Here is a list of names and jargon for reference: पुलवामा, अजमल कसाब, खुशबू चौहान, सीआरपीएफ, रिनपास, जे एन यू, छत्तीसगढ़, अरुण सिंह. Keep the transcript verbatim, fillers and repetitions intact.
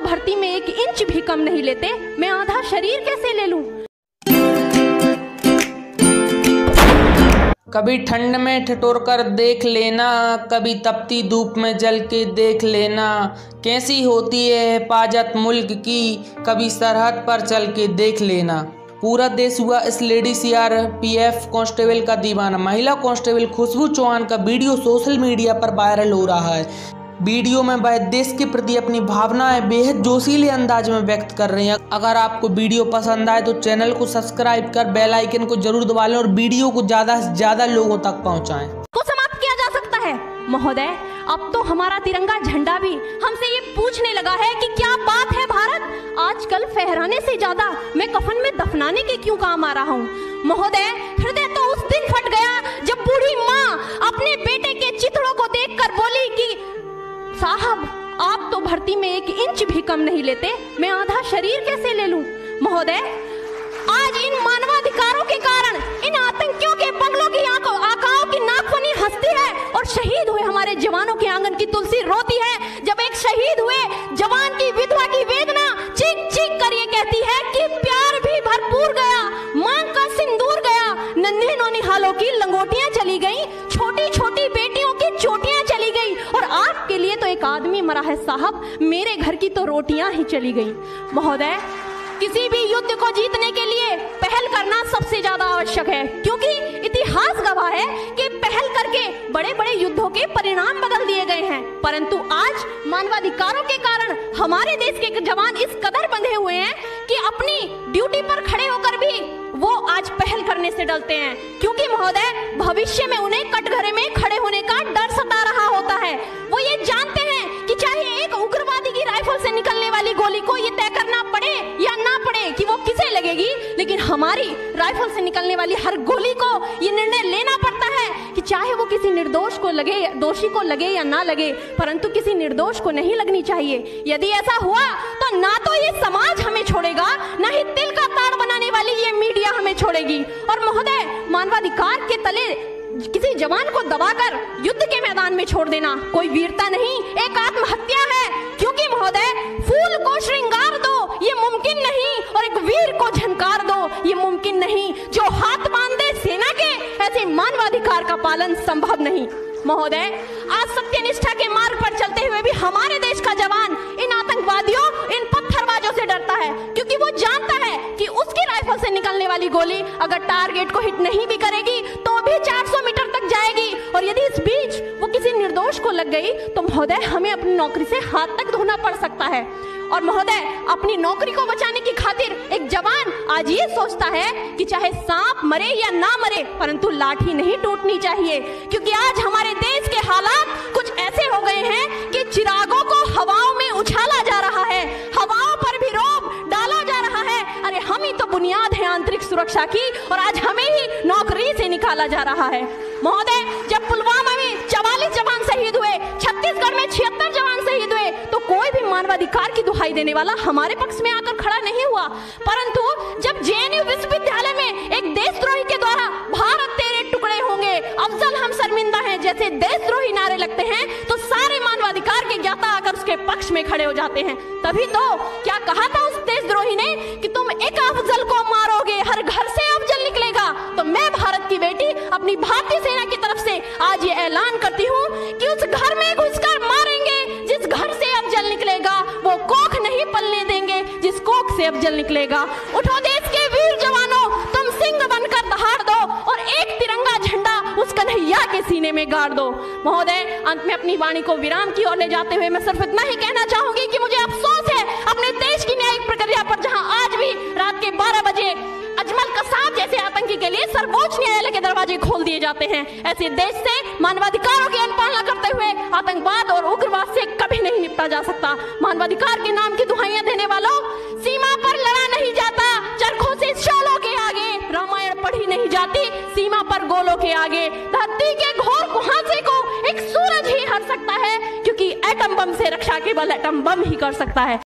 तो भर्ती में एक इंच भी कम नहीं लेते, मैं आधा शरीर कैसे ले लूं? कभी ठंड में ठिठुर कर देख लेना, कभी तपती धूप में जल के देख लेना, कैसी होती है हिफाजत मुल्क की, कभी सरहद पर चल के देख लेना। पूरा देश हुआ इस lady C R P F constable का दीवाना। महिला कांस्टेबल खुशबू चौहान का वीडियो सोशल मीडिया पर वायरल हो रहा है। वीडियो में वह देश के प्रति अपनी भावनाएं बेहद जोशीले अंदाज में व्यक्त कर रही हैं। अगर आपको वीडियो पसंद आए तो चैनल को सब्सक्राइब कर बेल आइकन को जरूर दबा लें और वीडियो को ज्यादा से ज्यादा लोगों तक पहुंचाएं। को समाप्त किया जा सकता है महोदय। अब तो हमारा तिरंगा झंडा भी हमसे ये पूछने लगा है कि क्या बात है भारत, आजकल फहराने से ज्यादा मैं कफन में दफनाने के क्यों काम आ रहा हूँ महोदय। हृदय तो उस दिन फट गया जब बूढ़ी माँ अपने बेटे के चिथड़ों को देख कर बोली की साहब आप तो भर्ती में एक इंच भी कम नहीं लेते, मैं आधा शरीर कैसे ले लूं महोदय। आज इन मानवाधिकारों के कारण, इन आतंकियों के बंगलों की आकाओं की नाखूनी हंसती है और शहीद हुए हमारे जवानों के आंगन की तुलसी रोती है। जब एक शहीद हुए जवान की विधवा की वेदना चीख चीख कर ये कहती है कि प्यार भी भरपूर गया, मांग का सिंदूर गया, नन्हे नौनिहालों की लंगोटियां चली गयी, छोटी छोटी बेटियों की चोटियां चली गई और आपके लिए तो एक आदमी मरा है साहब, मेरे घर की तो रोटियां ही चली गई महोदय। किसी भी युद्ध को जीतने के लिए पहल करना सबसे ज्यादा आवश्यक है, क्योंकि इतिहास गवाह है कि पहल करके बड़े बड़े युद्धों के परिणाम बदल दिए गए हैं। परंतु आज मानवाधिकारों के कारण हमारे देश के जवान इस कदर बंधे हुए हैं कि अपनी ड्यूटी पर खड़े होकर भी वो आज पहल करने से डरते हैं, क्योंकि महोदय भविष्य में उन्हें कटघरे में खड़े होने का डर सता रहा होता है। वो ये जानते हैं कि चाहे एक उग्रवादी की राइफल से निकलने वाली गोली को ये तय करना पड़े या ना पड़े कि वो किसे लगेगी, लेकिन हमारी राइफल से निकलने वाली हर गोली को ये निर्णय लेना पड़ता है कि चाहे वो किसी निर्दोष को लगे, दोषी को लगे या ना लगे, परंतु किसी निर्दोष को नहीं लगनी चाहिए। यदि ऐसा हुआ तो ना तो ये समाज हमें छोड़ेगा, ना ही तिल का ताड़ बनाने वाली ये मीडिया हमें छोड़ेगी। और महोदय मानवाधिकार के तले किसी जवान को दबाकर युद्ध के मैदान में छोड़ देना कोई वीरता नहीं, एक आत्महत्या है, क्योंकि महोदय फूल को श्रृंगार दो ये मुमकिन नहीं और एक वीर को झनकार दो ये मुमकिन नहीं। जो हाथ बांधे सेना के, ऐसे मानवाधिकार का पालन संभव नहीं महोदय। आज सत्यनिष्ठा के मार्ग पर चलते हुए भी हमारे देश का जवान इन आतंकवादियों, इन पत्थरबाजों से डरता है, क्योंकि वो जानता है कि उसकी राइफल से निकलने वाली गोली अगर टारगेट को हिट नहीं भी करेगी तो भी चार सौ मीटर तक जाएगी, और यदि इस बीच वो किसी निर्दोष को लग गई तो महोदय हमें अपनी नौकरी से हाथ तक धोना पड़ सकता है। और महोदय अपनी नौकरी को बचाने की खातिर एक जवान आज ये सोचता है कि चाहे सांप मरे या ना मरे परंतु लाठी नहीं टूटनी चाहिए, क्योंकि आज हमारे देश के हालात कुछ ऐसे हो गए हैं कि चिरागों को हवाओं में उछाला जा रहा है, हवाओं पर भी रोब डाला जा रहा है। अरे हम ही तो बुनियाद है आंतरिक सुरक्षा की और आज हमें ही नौकरी से निकाला जा रहा है महोदय। जब पुलवामा में चवालीस जवान शहीद हुए, छत्तीसगढ़ में छिहत्तर जवान शहीद हुए, तो कोई भी मानवाधिकार की दुहाई देने वाला हमारे पक्ष में आकर खड़ा नहीं हुआ, परंतु जब जे एन यू विश्वविद्यालय में एक देशद्रोही के द्वारा भारत तेरे टुकड़े होंगे, अफजल हम शर्मिंदा हैं जैसे देशद्रोही नारे लगते हैं, तो सारे मानवाधिकार के ज्ञाता आकर उसके पक्ष में खड़े हो जाते हैं। तभी तो क्या कहा था उस देशद्रोही ने कि तुम एक अफजल को मारोगे हर घर से अफजल निकलेगा। तो मैं भारत की बेटी अपनी भारतीय सेना की तरफ से आज ये ऐलान करती हूँ कि उस घर में घुसकर मारेंगे जिस घर से अफजल निकलेगा, वो कोख नहीं पलने देंगे जिस कोख से अफजल निकलेगा। उठो देश के वीर जवानों, तुम सिंह बनकर दहाड़ दो और एक तिरंगा झंडा उस कन्हैया के सीने में गाड़ दो। महोदय अंत में अपनी वाणी को विराम की ओर ले जाते हुए मैं सिर्फ इतना ही कहना चाहूंगी कि मुझे अफसोस है अपने देश की न्यायिक प्रक्रिया पर, जहाँ आज भी रात के बारह बजे अजमल कसाब जैसे आतंकी के लिए सर्वोच्च न्यायालय के दरवाजे खोल दिए जाते हैं। ऐसे देश से मानवाधिकारों की अनुपालना करते हुए आतंकवाद और उग्रवाद से कभी नहीं निपटा जा सकता। मानवाधिकार के नाम की दुहाइयां देने वालों, सीमा पर लड़ा नहीं जाता चरखों से शोलों के आगे, रामायण पढ़ी नहीं जाती सीमा पर गोलों के आगे, धरती के घोर कुहासे को एक सूरज ही हर सकता है, क्योंकि एटम बम से रक्षा केवल एटम बम ही कर सकता है।